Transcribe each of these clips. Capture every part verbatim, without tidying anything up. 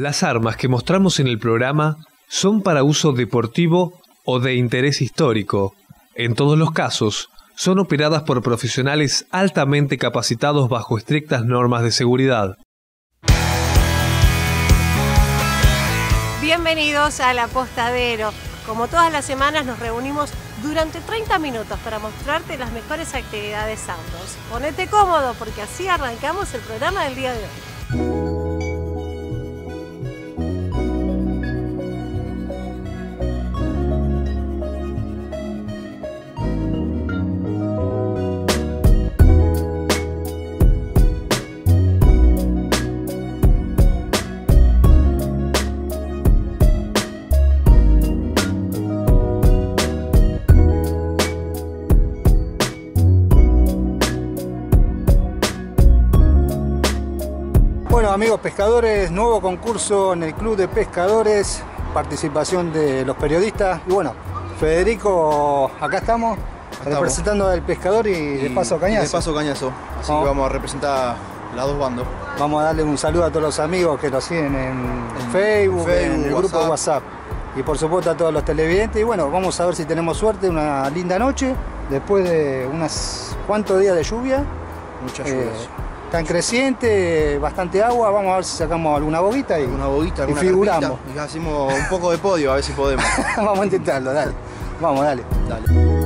Las armas que mostramos en el programa son para uso deportivo o de interés histórico. En todos los casos, son operadas por profesionales altamente capacitados bajo estrictas normas de seguridad. Bienvenidos al Apostadero. Como todas las semanas nos reunimos durante treinta minutos para mostrarte las mejores actividades outdoors. Ponete cómodo porque así arrancamos el programa del día de hoy. Amigos pescadores, nuevo concurso en el Club de Pescadores, participación de los periodistas. Y bueno, Federico, acá estamos, estamos. representando al pescador y, y de Paso Cañazo. De Paso Cañazo, así oh. que vamos a representar las dos bandos. Vamos a darle un saludo a todos los amigos que nos siguen en, en Facebook, Facebook, en el WhatsApp. Grupo de WhatsApp. Y por supuesto a todos los televidentes. Y bueno, vamos a ver si tenemos suerte, una linda noche, después de unos cuantos días de lluvia. Muchas lluvias. Eh, Tan creciente, bastante agua, vamos a ver si sacamos alguna boguita y, Una boguita, y figuramos. Y hacemos un poco de podio, a ver si podemos. Vamos a intentarlo, dale. Vamos, dale. Dale.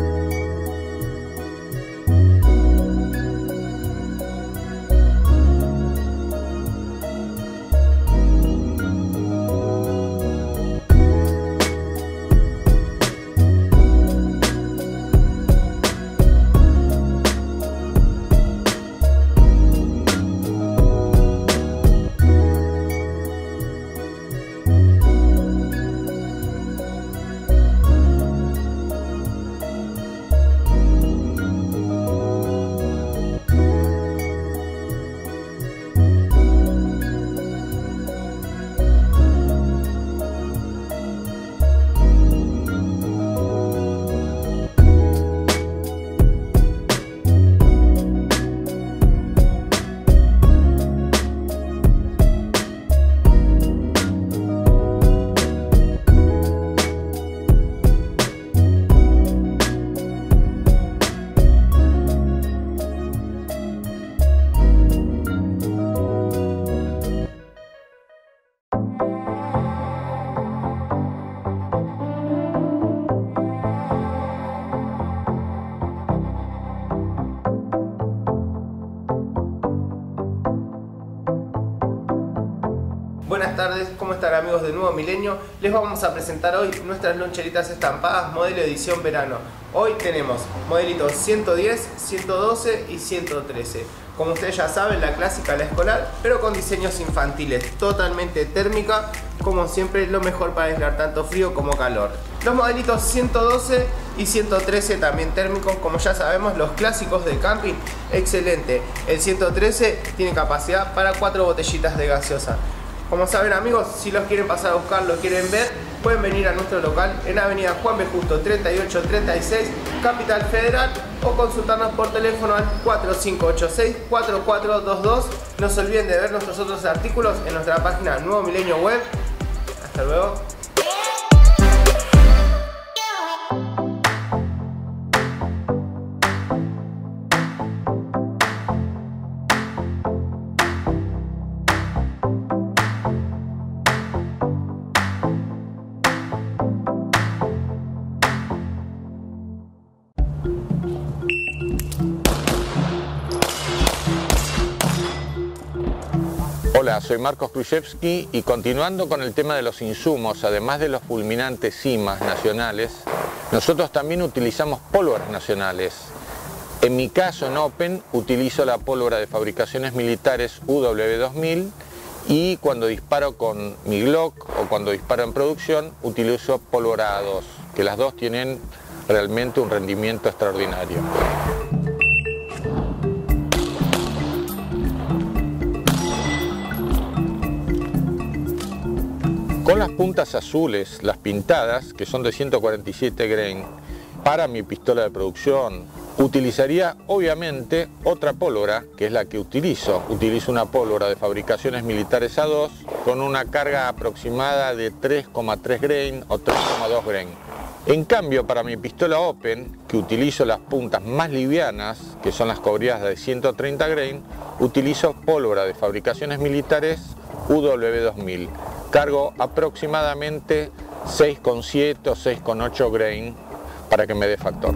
Buenas tardes, ¿cómo están amigos de Nuevo Milenio? Les vamos a presentar hoy nuestras loncheritas estampadas modelo edición verano. Hoy tenemos modelitos ciento diez, ciento doce y ciento trece. Como ustedes ya saben, la clásica, la escolar, pero con diseños infantiles, totalmente térmica, como siempre lo mejor para aislar tanto frío como calor. Los modelitos ciento doce y ciento trece también térmicos, como ya sabemos, los clásicos de camping, excelente. El ciento trece tiene capacidad para cuatro botellitas de gaseosa. Como saben amigos, si los quieren pasar a buscar, lo quieren ver, pueden venir a nuestro local en Avenida Juan B. Justo treinta y ocho treinta y seis, Capital Federal, o consultarnos por teléfono al cuatro cinco ocho seis, cuatro cuatro dos dos. No se olviden de ver nuestros otros artículos en nuestra página Nuevo Milenio Web. Hasta luego. Soy Marcos Kruchevski y continuando con el tema de los insumos, además de los fulminantes CIMAS nacionales, nosotros también utilizamos pólvoras nacionales. En mi caso en Open utilizo la pólvora de fabricaciones militares U W dos mil y cuando disparo con mi Glock o cuando disparo en producción utilizo pólvora A dos, que las dos tienen realmente un rendimiento extraordinario. Con las puntas azules, las pintadas, que son de ciento cuarenta y siete grain, para mi pistola de producción Utilizaría obviamente otra pólvora, que es la que utilizo. Utilizo una pólvora de fabricaciones militares A dos con una carga aproximada de tres coma tres grain o tres coma dos grain. En cambio, para mi pistola Open, que utilizo las puntas más livianas, que son las cobridas de ciento treinta grain, utilizo pólvora de fabricaciones militares U W dos mil. Cargo aproximadamente seis coma siete o seis coma ocho grain para que me dé factor.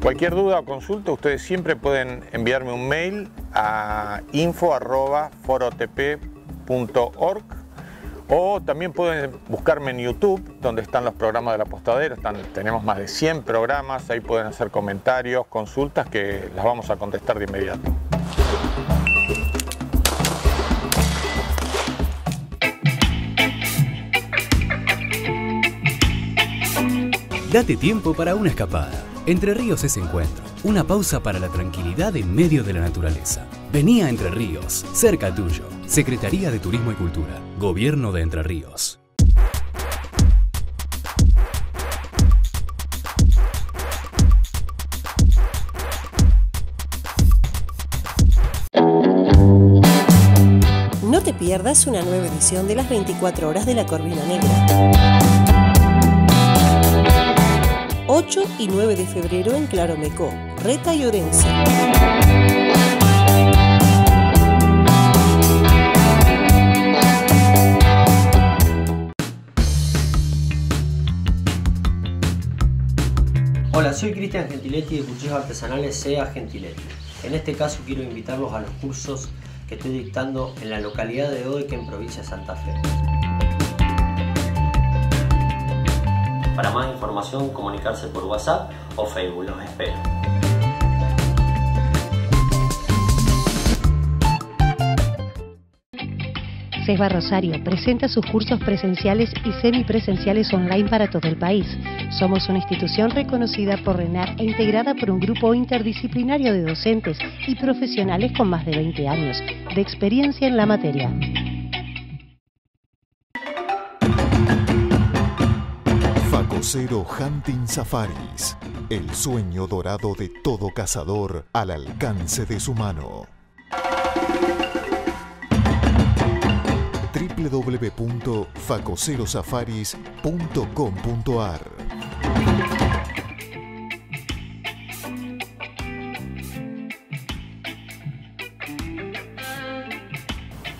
Cualquier duda o consulta, ustedes siempre pueden enviarme un mail a info arroba forotp punto org, o también pueden buscarme en YouTube, donde están los programas del Apostadero. Están, tenemos más de cien programas, ahí pueden hacer comentarios, consultas, que las vamos a contestar de inmediato. Date tiempo para una escapada. Entre Ríos es encuentro, una pausa para la tranquilidad en medio de la naturaleza. Vení a Entre Ríos, cerca tuyo. Secretaría de Turismo y Cultura, Gobierno de Entre Ríos. No te pierdas una nueva edición de las veinticuatro horas de la Corvina Negra. ocho y nueve de febrero en Claromecó, Reta y Orense. Hola, soy Cristian Gentiletti de Cuchillos Artesanales SEA Gentiletti. En este caso quiero invitarlos a los cursos que estoy dictando en la localidad de Oeque, en provincia de Santa Fe. Para más información, comunicarse por WhatsApp o Facebook. Los espero. CESBA Rosario presenta sus cursos presenciales y semipresenciales online para todo el país. Somos una institución reconocida por RENAR e integrada por un grupo interdisciplinario de docentes y profesionales con más de veinte años de experiencia en la materia. Facocero Hunting Safaris, el sueño dorado de todo cazador al alcance de su mano. w w w punto facocerosafaris punto com punto ar.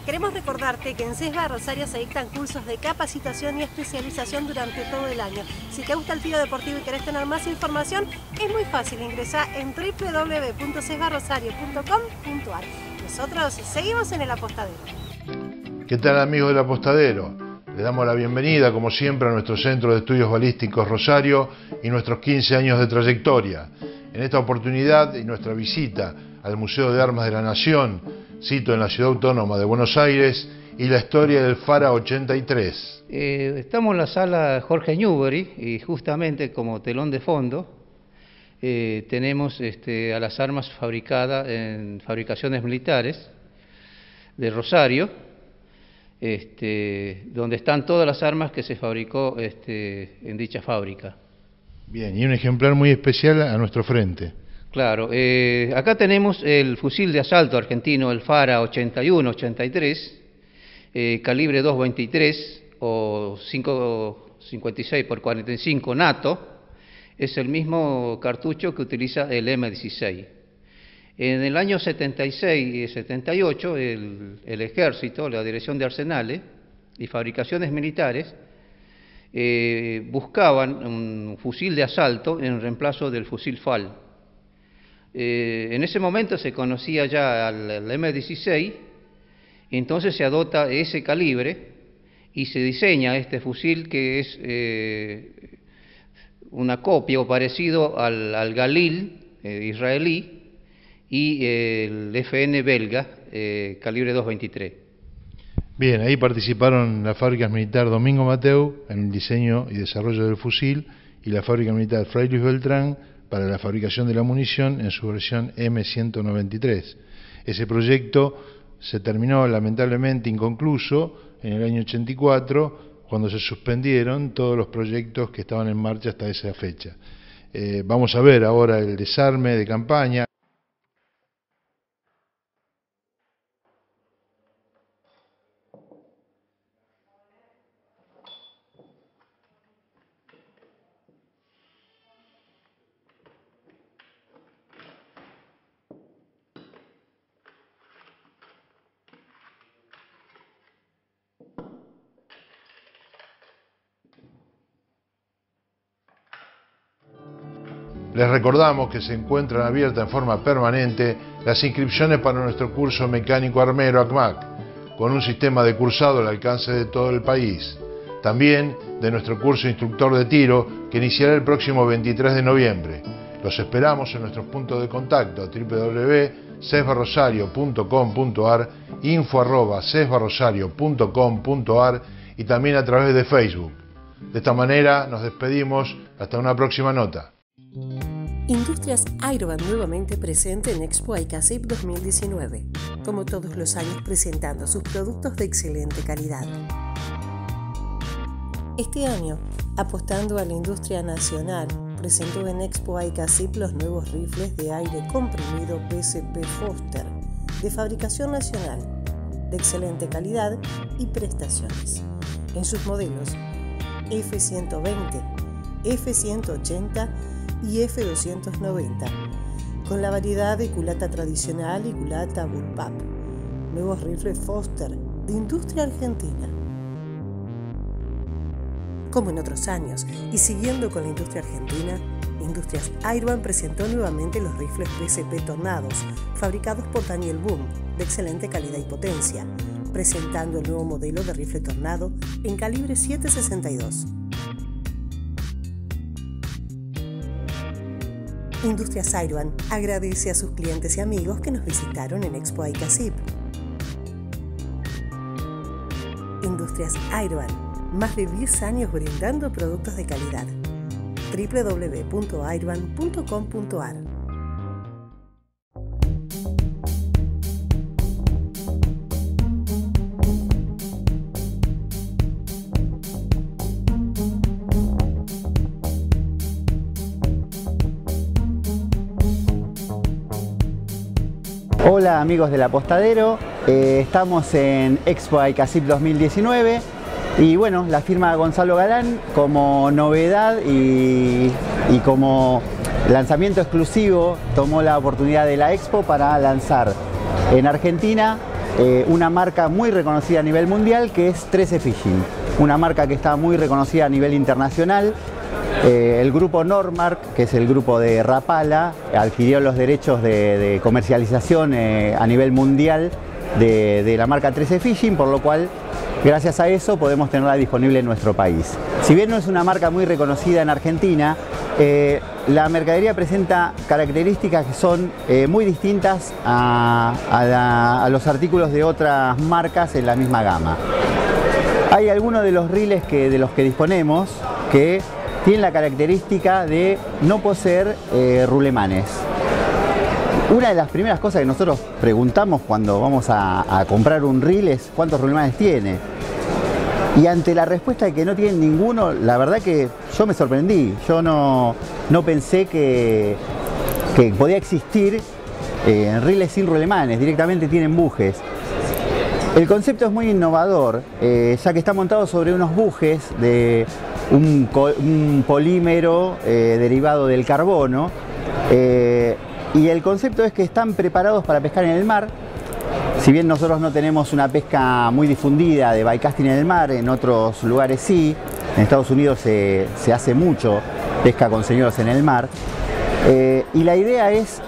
Queremos recordarte que en CESBA Rosario se dictan cursos de capacitación y especialización durante todo el año. Si te gusta el tiro deportivo y querés tener más información, es muy fácil, ingresá en w w w punto cesbarrosario punto com punto ar. Nosotros seguimos en El Apostadero. ¿Qué tal, amigos del Apostadero? Les damos la bienvenida, como siempre, a nuestro Centro de Estudios Balísticos Rosario y nuestros quince años de trayectoria. En esta oportunidad y nuestra visita al Museo de Armas de la Nación, sito en la Ciudad Autónoma de Buenos Aires, y la historia del FARA ochenta y tres. Eh, estamos en la sala Jorge Ñuberi y justamente como telón de fondo eh, tenemos este, a las armas fabricadas en fabricaciones militares de Rosario, este, donde están todas las armas que se fabricó este, en dicha fábrica. Bien, y un ejemplar muy especial a nuestro frente. Claro, eh, acá tenemos el fusil de asalto argentino, el FARA ochenta y uno ochenta y tres, eh, calibre dos veintitrés o cinco cincuenta y seis por cuarenta y cinco NATO, es el mismo cartucho que utiliza el eme dieciséis. En el año setenta y seis y setenta y ocho, el, el Ejército, la Dirección de Arsenales y Fabricaciones Militares, eh, buscaban un fusil de asalto en reemplazo del fusil FAL. Eh, en ese momento se conocía ya al, al eme dieciséis, entonces se adopta ese calibre y se diseña este fusil, que es eh, una copia o parecido al, al Galil eh, israelí y eh, el F N belga, eh, calibre dos veintitrés. Bien, ahí participaron la Fábrica Militar Domingo Mateu en el diseño y desarrollo del fusil y la Fábrica Militar Fray Luis Beltrán para la fabricación de la munición en su versión eme ciento noventa y tres. Ese proyecto se terminó lamentablemente inconcluso en el año ochenta y cuatro, cuando se suspendieron todos los proyectos que estaban en marcha hasta esa fecha. Eh, vamos a ver ahora el desarme de campaña. Les recordamos que se encuentran abiertas en forma permanente las inscripciones para nuestro curso mecánico armero A C M A C, con un sistema de cursado al alcance de todo el país. También de nuestro curso instructor de tiro, que iniciará el próximo veintitrés de noviembre. Los esperamos en nuestros puntos de contacto w w w punto cesba rosario punto com punto ar, info arroba cesba rosario punto com punto ar y también a través de Facebook. De esta manera nos despedimos hasta una próxima nota. Industrias Airvan nuevamente presente en Expo ECASIP dos mil diecinueve, como todos los años presentando sus productos de excelente calidad. Este año, apostando a la industria nacional, presentó en Expo ECASIP los nuevos rifles de aire comprimido P C P Foster, de fabricación nacional, de excelente calidad y prestaciones, en sus modelos F ciento veinte, F ciento ochenta y F doscientos noventa, con la variedad de culata tradicional y culata bullpup, nuevos rifles Foster de industria argentina. Como en otros años y siguiendo con la industria argentina, Industrias Airvan presentó nuevamente los rifles P C P Tornados, fabricados por Daniel Boom, de excelente calidad y potencia, presentando el nuevo modelo de rifle Tornado en calibre siete sesenta y dos. Industrias Airvan agradece a sus clientes y amigos que nos visitaron en Expo ECASIP. Industrias Airvan, más de diez años brindando productos de calidad. w w w punto airvan punto com punto ar. Hola amigos del Apostadero, eh, estamos en Expo ECASIP dos mil diecinueve y bueno, la firma Gonzalo Galán como novedad y, y como lanzamiento exclusivo tomó la oportunidad de la Expo para lanzar en Argentina eh, una marca muy reconocida a nivel mundial que es trece Fishing, una marca que está muy reconocida a nivel internacional. Eh, el grupo Normark, que es el grupo de Rapala, adquirió los derechos de, de comercialización eh, a nivel mundial de, de la marca trece Fishing, por lo cual, gracias a eso, podemos tenerla disponible en nuestro país. Si bien no es una marca muy reconocida en Argentina, eh, la mercadería presenta características que son eh, muy distintas a, a, la, a los artículos de otras marcas en la misma gama. Hay algunos de los riles que, de los que disponemos que tiene la característica de no poseer eh, rulemanes. Una de las primeras cosas que nosotros preguntamos cuando vamos a, a comprar un reel es cuántos rulemanes tiene. Y ante la respuesta de que no tienen ninguno, la verdad que yo me sorprendí. Yo no, no pensé que, que podía existir eh, reels sin rulemanes, directamente tienen bujes. El concepto es muy innovador, eh, ya que está montado sobre unos bujes de un, un polímero eh, derivado del carbono eh, y el concepto es que están preparados para pescar en el mar. Si bien nosotros no tenemos una pesca muy difundida de bycasting en el mar, en otros lugares sí, en Estados Unidos se, se hace mucho pesca con señuelos en el mar eh, y la idea es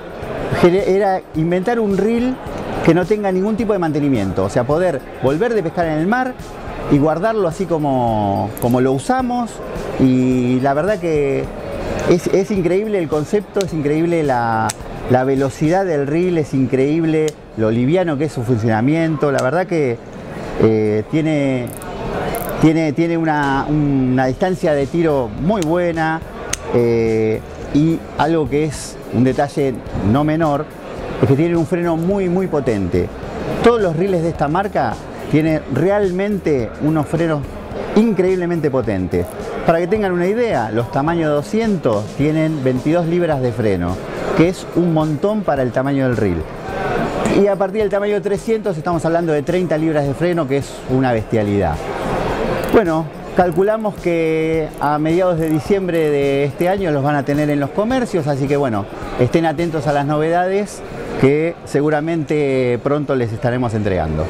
era inventar un reel que no tenga ningún tipo de mantenimiento, o sea, poder volver de pescar en el mar y guardarlo así como, como lo usamos. Y la verdad que es, es increíble el concepto, es increíble la, la velocidad del reel, es increíble lo liviano que es su funcionamiento. La verdad que eh, tiene, tiene, tiene una, una distancia de tiro muy buena eh, y algo que es un detalle no menor, es que tienen un freno muy muy potente. Todos los reels de esta marca Tiene realmente unos frenos increíblemente potentes. Para que tengan una idea, los tamaños doscientos tienen veintidós libras de freno, que es un montón para el tamaño del reel. Y a partir del tamaño trescientos estamos hablando de treinta libras de freno, que es una bestialidad. Bueno, calculamos que a mediados de diciembre de este año los van a tener en los comercios, así que bueno, estén atentos a las novedades que seguramente pronto les estaremos entregando.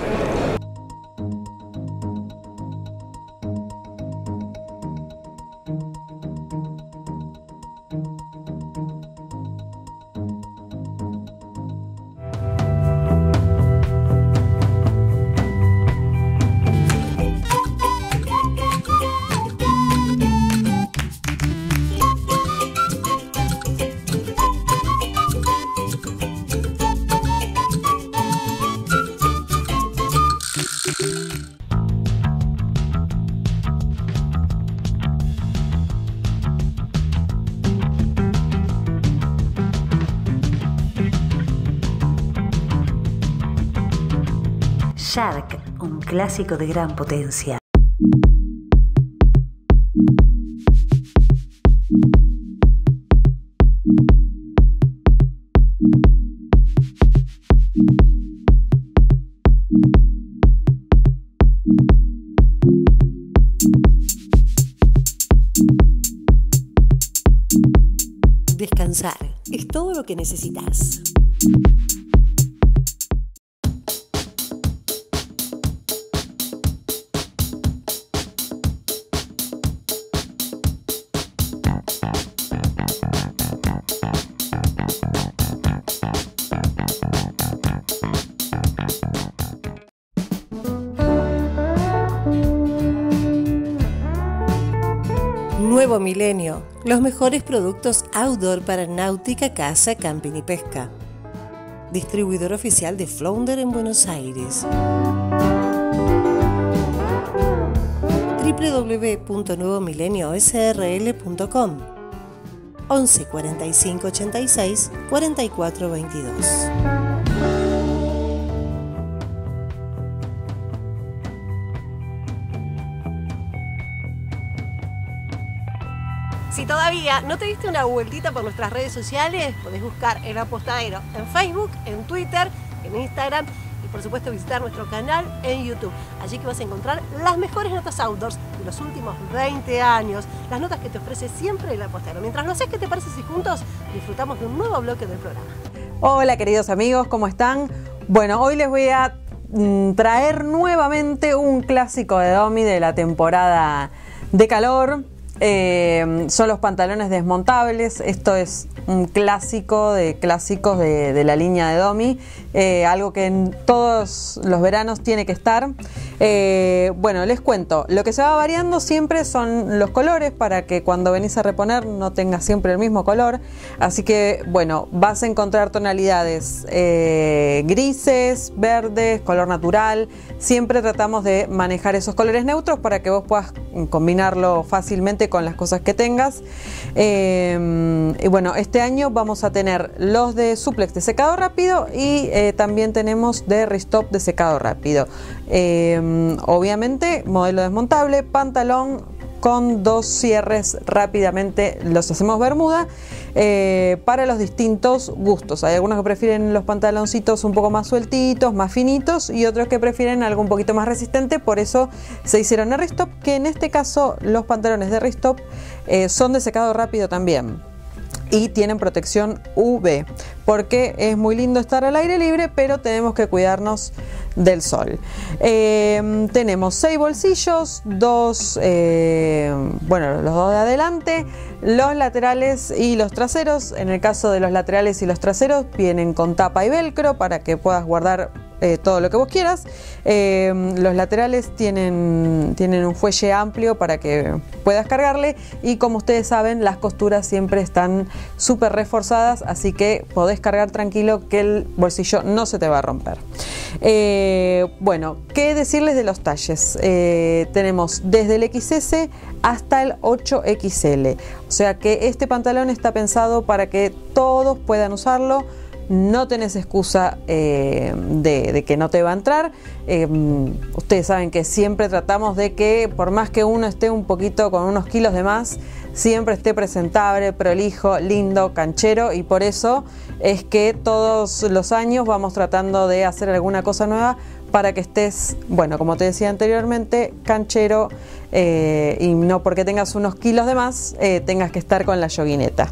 Shark, un clásico de gran potencia. Descansar es todo lo que necesitas. Nuevo Milenio, los mejores productos outdoor para náutica, caza, camping y pesca. Distribuidor oficial de Flounder en Buenos Aires. w w w punto nuevo milenio s r l punto com once cuarenta y cinco ochenta y seis cuarenta y cuatro veintidós. Si todavía no te diste una vueltita por nuestras redes sociales, podés buscar El Apostadero en Facebook, en Twitter, en Instagram y por supuesto visitar nuestro canal en YouTube. Allí que vas a encontrar las mejores notas outdoors de los últimos veinte años, las notas que te ofrece siempre El Apostadero. Mientras no sé qué te parece si juntos disfrutamos de un nuevo bloque del programa. Hola queridos amigos, ¿cómo están? Bueno, hoy les voy a traer nuevamente un clásico de Domi de la temporada de calor. Eh, son los pantalones desmontables. Esto es un clásico de clásicos de, de la línea de Domi, eh, algo que en todos los veranos tiene que estar. Eh, bueno, les cuento, lo que se va variando siempre son los colores, para que cuando venís a reponer no tengas siempre el mismo color. Así que bueno, vas a encontrar tonalidades eh, grises, verdes, color natural. Siempre tratamos de manejar esos colores neutros para que vos puedas combinarlo fácilmente con las cosas que tengas. Eh, y bueno, este año vamos a tener los de suplex de secado rápido y eh, también tenemos de restop de secado rápido. Eh, obviamente, modelo desmontable, pantalón con dos cierres rápidamente, los hacemos bermuda eh, para los distintos gustos. Hay algunos que prefieren los pantaloncitos un poco más sueltitos, más finitos, y otros que prefieren algo un poquito más resistente. Por eso se hicieron el restop, que en este caso los pantalones de restop eh, son de secado rápido también y tienen protección U V, porque es muy lindo estar al aire libre, pero tenemos que cuidarnos del sol. Eh, tenemos seis bolsillos, dos, eh, bueno, los dos de adelante, los laterales y los traseros. En el caso de los laterales y los traseros, vienen con tapa y velcro para que puedas guardar Eh, todo lo que vos quieras. Eh, los laterales tienen, tienen un fuelle amplio para que puedas cargarle, y como ustedes saben, las costuras siempre están súper reforzadas, así que podés cargar tranquilo que el bolsillo no se te va a romper. Eh, bueno, ¿qué decirles de los talles? Eh, tenemos desde el equis ese hasta el ocho equis ele, o sea que este pantalón está pensado para que todos puedan usarlo. no tenés excusa eh, de, de que no te va a entrar. Eh, ustedes saben que siempre tratamos de que por más que uno esté un poquito con unos kilos de más, siempre esté presentable, prolijo, lindo, canchero, y por eso es que todos los años vamos tratando de hacer alguna cosa nueva para que estés, bueno, como te decía anteriormente, canchero, eh, y no porque tengas unos kilos de más eh, tengas que estar con la yoguineta.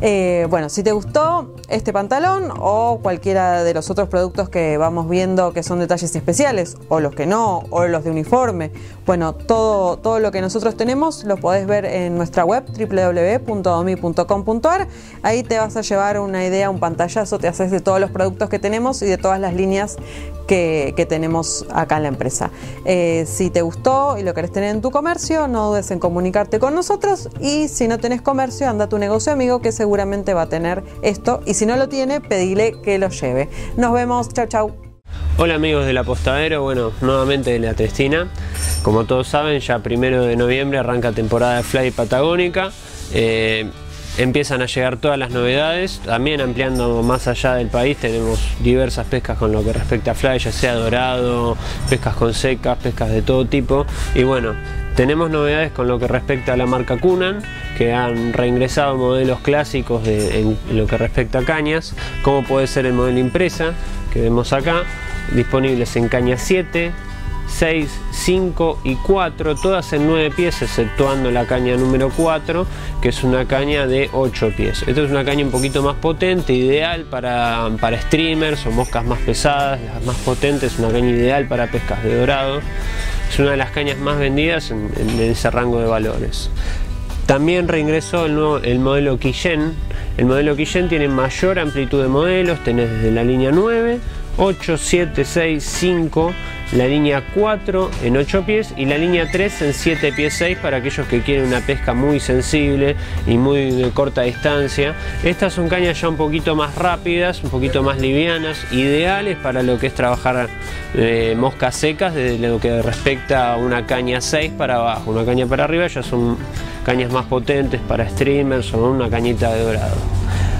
Eh, bueno, si te gustó este pantalón o cualquiera de los otros productos que vamos viendo que son detalles especiales, o los que no, o los de uniforme, bueno, todo, todo lo que nosotros tenemos lo podés ver en nuestra web doble u doble u doble u punto domi punto com punto ar. Ahí te vas a llevar una idea, un pantallazo, te haces de todos los productos que tenemos y de todas las líneas que, que tenemos acá en la empresa. Eh, si te gustó y lo querés tener en tu comercio, no dudes en comunicarte con nosotros, y si no tenés comercio, anda a tu negocio amigo que seguramente va a tener esto, y si no lo tiene, pedile que lo lleve. Nos vemos, chau chau. Hola amigos del Apostadero, bueno, nuevamente en la testina. Como todos saben, ya primero de noviembre arranca temporada de Fly Patagónica. Eh, Empiezan a llegar todas las novedades, también ampliando más allá del país. Tenemos diversas pescas con lo que respecta a fly, ya sea dorado, pescas con secas, pescas de todo tipo. Y bueno, tenemos novedades con lo que respecta a la marca Khunan, que han reingresado modelos clásicos de, en lo que respecta a cañas, como puede ser el modelo impresa que vemos acá, disponibles en caña siete, seis, cinco y cuatro, todas en nueve pies, exceptuando la caña número cuatro, que es una caña de ocho pies. Esta es una caña un poquito más potente, ideal para, para streamers o moscas más pesadas, las más potentes, una caña ideal para pescas de dorado. Es una de las cañas más vendidas en, en ese rango de valores. También reingresó el, nuevo, el modelo Quillén. El modelo Quillén tiene mayor amplitud de modelos, tenés desde la línea nueve, ocho, siete, seis, cinco, la línea cuatro en ocho pies y la línea tres en siete pies seis, para aquellos que quieren una pesca muy sensible y muy de corta distancia. Estas son cañas ya un poquito más rápidas, un poquito más livianas, ideales para lo que es trabajar eh, moscas secas, desde lo que respecta a una caña seis para abajo. Una caña para arriba ya son cañas más potentes para streamers o una cañita de dorado.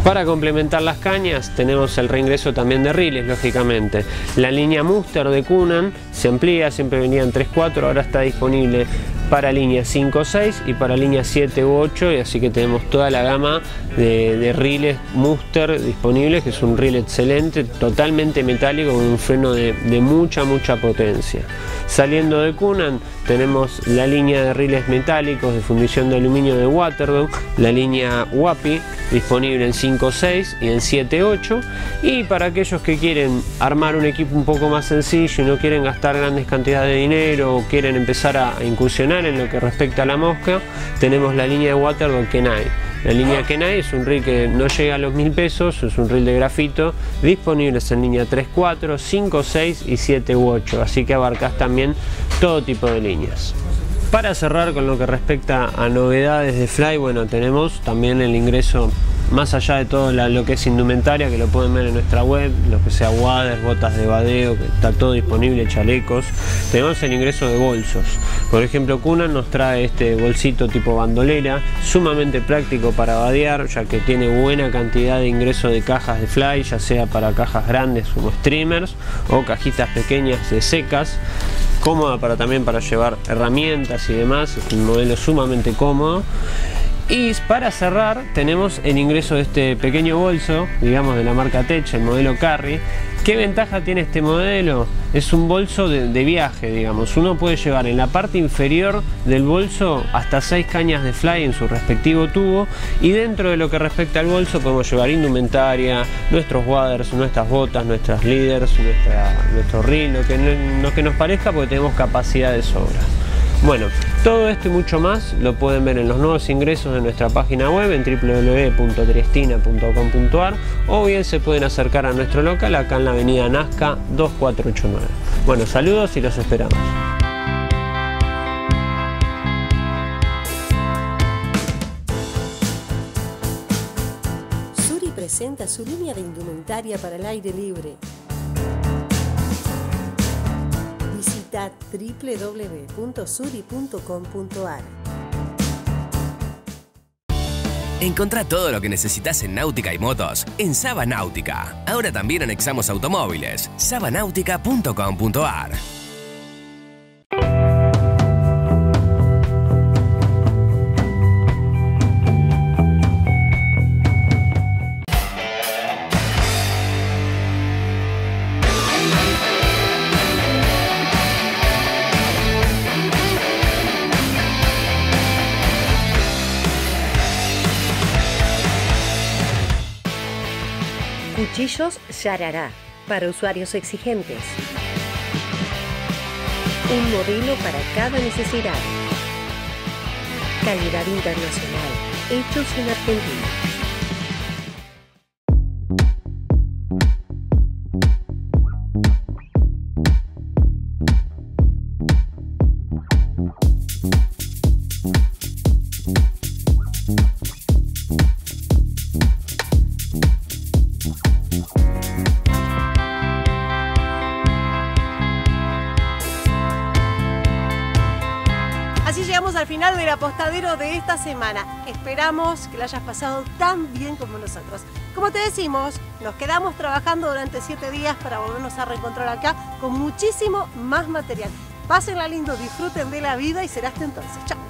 Para complementar las cañas tenemos el reingreso también de riles, lógicamente. La línea Muster de Khunan se amplía, siempre venían tres cuatro, ahora está disponible para línea cinco seis y para línea siete u ocho, y así que tenemos toda la gama de, de riles Muster disponibles, que es un reel excelente, totalmente metálico, con un freno de, de mucha, mucha potencia. Saliendo de Khunan tenemos la línea de riles metálicos de fundición de aluminio de Waterdog, la línea Wapi, disponible en cinco seis y en siete ocho, y para aquellos que quieren armar un equipo un poco más sencillo y no quieren gastar grandes cantidades de dinero o quieren empezar a, a incursionar en lo que respecta a la mosca, tenemos la línea de Waterdog Kenai. La línea Kenai es un reel que no llega a los mil pesos, es un reel de grafito, disponibles en línea tres cuatro, cinco seis y siete u ocho, así que abarcas también todo tipo de líneas. Para cerrar con lo que respecta a novedades de fly, bueno, tenemos también el ingreso, más allá de todo la, lo que es indumentaria, que lo pueden ver en nuestra web, lo que sea waders, botas de badeo, que está todo disponible, chalecos. Tenemos el ingreso de bolsos. Por ejemplo, Khunan nos trae este bolsito tipo bandolera, sumamente práctico para badear, ya que tiene buena cantidad de ingreso de cajas de fly, ya sea para cajas grandes como streamers o cajitas pequeñas de secas. Cómoda para también para llevar herramientas y demás, es un modelo sumamente cómodo. Y para cerrar tenemos el ingreso de este pequeño bolso, digamos de la marca Tech, el modelo Carry. ¿Qué ventaja tiene este modelo? Es un bolso de, de viaje, digamos. Uno puede llevar en la parte inferior del bolso hasta seis cañas de fly en su respectivo tubo, y dentro de lo que respecta al bolso podemos llevar indumentaria, nuestros waders, nuestras botas, nuestras leaders, nuestra, nuestro reel, lo que, lo que nos parezca, porque tenemos capacidad de sobra. Bueno, todo esto y mucho más lo pueden ver en los nuevos ingresos de nuestra página web en doble u doble u doble u punto triestina punto com punto ar, o bien se pueden acercar a nuestro local acá en la avenida Nazca dos cuatro ocho nueve. Bueno, saludos y los esperamos. Suri presenta su línea de indumentaria para el aire libre. Visita doble u doble u doble u punto suri punto com punto ar. Encontrá todo lo que necesitas en náutica y motos en Saba Náutica. Ahora también anexamos automóviles. saba náutica punto com punto ar. Cuchillos Yarará, para usuarios exigentes. Un modelo para cada necesidad. Calidad internacional, hechos en Argentina. El apostadero de esta semana. Esperamos que la hayas pasado tan bien como nosotros. Como te decimos, nos quedamos trabajando durante siete días para volvernos a reencontrar acá con muchísimo más material. Pásenla lindo, disfruten de la vida y será hasta entonces. Chao.